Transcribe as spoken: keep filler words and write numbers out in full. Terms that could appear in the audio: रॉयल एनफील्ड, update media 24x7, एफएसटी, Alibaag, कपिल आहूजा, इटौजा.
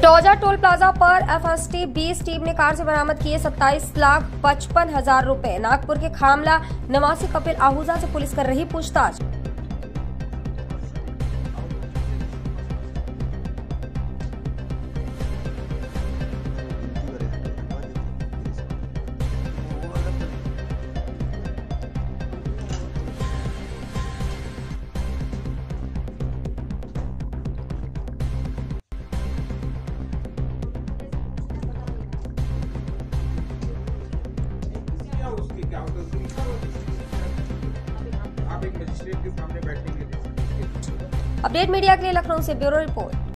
इटौजा toll plaza पर एफएसटी बीस team ने कार से बरामद किए सत्ताईस लाख पचपन हजार रुपए। नागपुर के खामला निवासी कपिल आहूजा से पुलिस कर रही पूछताछ। अपडेट मीडिया के लिए लखनऊ से ब्यूरो रिपोर्ट।